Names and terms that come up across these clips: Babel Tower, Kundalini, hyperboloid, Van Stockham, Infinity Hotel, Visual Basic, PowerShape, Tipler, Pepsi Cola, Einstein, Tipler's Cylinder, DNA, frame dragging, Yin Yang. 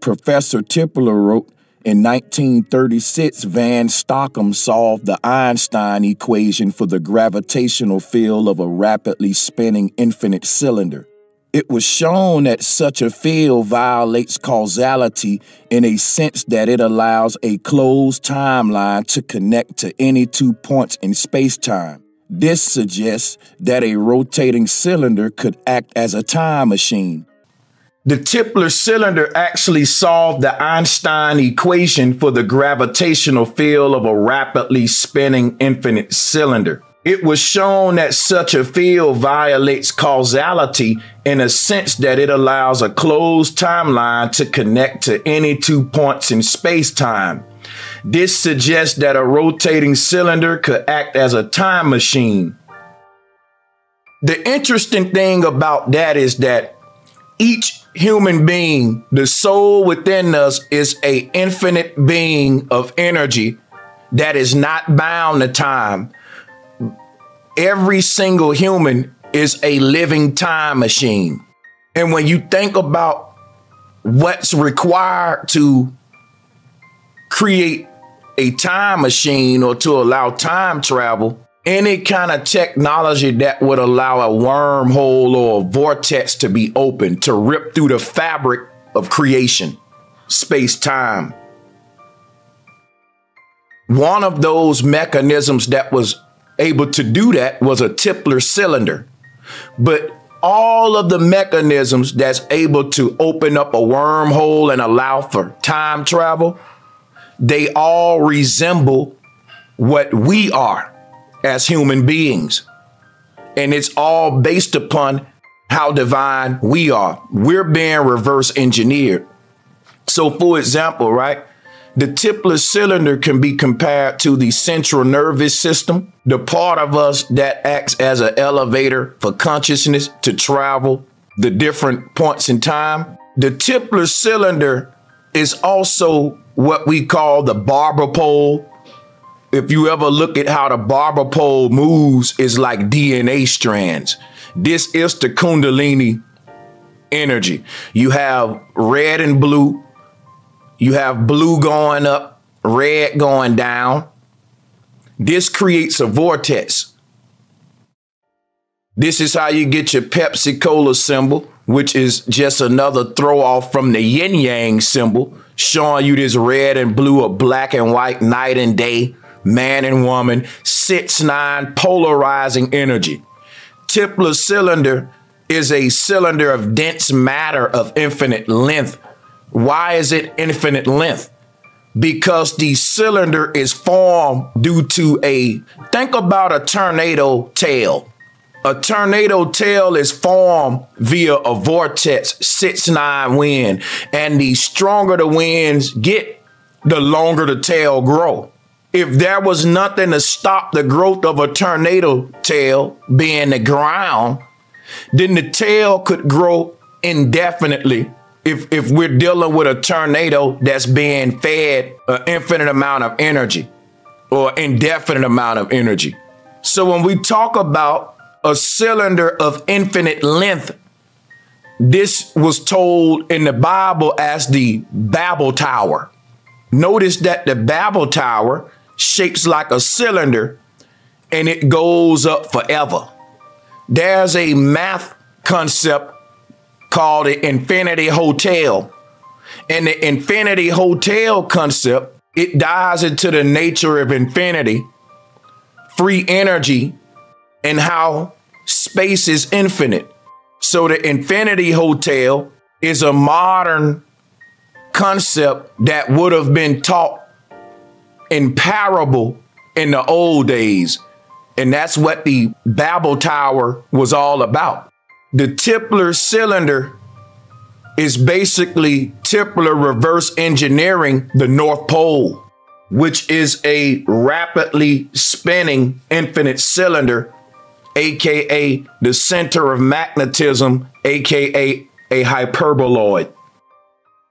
Professor Tipler wrote, in 1936, Van Stockham solved the Einstein equation for the gravitational field of a rapidly spinning infinite cylinder. It was shown that such a field violates causality in a sense that it allows a closed timeline to connect to any 2 points in spacetime. This suggests that a rotating cylinder could act as a time machine. The Tipler's cylinder actually solved the Einstein equation for the gravitational field of a rapidly spinning infinite cylinder. It was shown that such a field violates causality in a sense that it allows a closed timeline to connect to any 2 points in spacetime. This suggests that a rotating cylinder could act as a time machine. The interesting thing about that is that each human being, the soul within us, is an infinite being of energy that is not bound to time. Every single human is a living time machine. And when you think about what's required to create a time machine or to allow time travel, any kind of technology that would allow a wormhole or a vortex to be open, to rip through the fabric of creation, space-time. One of those mechanisms that was able to do that was a Tipler's cylinder. But all of the mechanisms that's able to open up a wormhole and allow for time travel, they all resemble what we are as human beings. And it's all based upon how divine we are. We're being reverse engineered. So for example, right, the Tipler's cylinder can be compared to the central nervous system, the part of us that acts as an elevator for consciousness to travel the different points in time. The Tipler's cylinder is also what we call the barber pole. If you ever look at how the barber pole moves, it's like DNA strands. This is the Kundalini energy. You have red and blue. You have blue going up, red going down. This creates a vortex. This is how you get your Pepsi Cola symbol, which is just another throw off from the Yin Yang symbol, showing you this red and blue or black and white, night and day, man and woman, 6-9 polarizing energy. Tipler's cylinder is a cylinder of dense matter of infinite length. Why is it infinite length? Because the cylinder is formed due to think about a tornado tail. A tornado tail is formed via a vortex, 6-9 wind. And the stronger the winds get, the longer the tail grows. If there was nothing to stop the growth of a tornado tail being the ground, then the tail could grow indefinitely. If we're dealing with a tornado that's being fed an infinite amount of energy or indefinite amount of energy. So when we talk about a cylinder of infinite length, this was told in the Bible as the Babel Tower. Notice that the Babel Tower shapes like a cylinder and it goes up forever. There's a math concept called the Infinity Hotel. And the Infinity Hotel concept, it dives into the nature of infinity, free energy, and how space is infinite. So the Infinity Hotel is a modern concept that would have been taught in parable in the old days. And that's what the Babel Tower was all about. The Tipler's cylinder is basically Tipler reverse engineering the North Pole, which is a rapidly spinning infinite cylinder, AKA the center of magnetism, AKA a hyperboloid.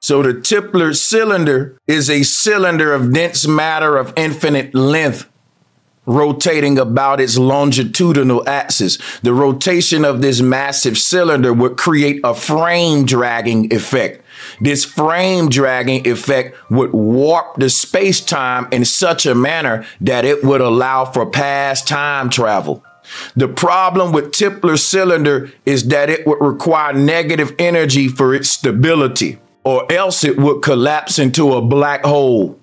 So the Tipler's cylinder is a cylinder of dense matter of infinite length, rotating about its longitudinal axis. The rotation of this massive cylinder would create a frame dragging effect. This frame dragging effect would warp the space-time in such a manner that it would allow for past time travel. The problem with Tipler's cylinder is that it would require negative energy for its stability, or else it would collapse into a black hole.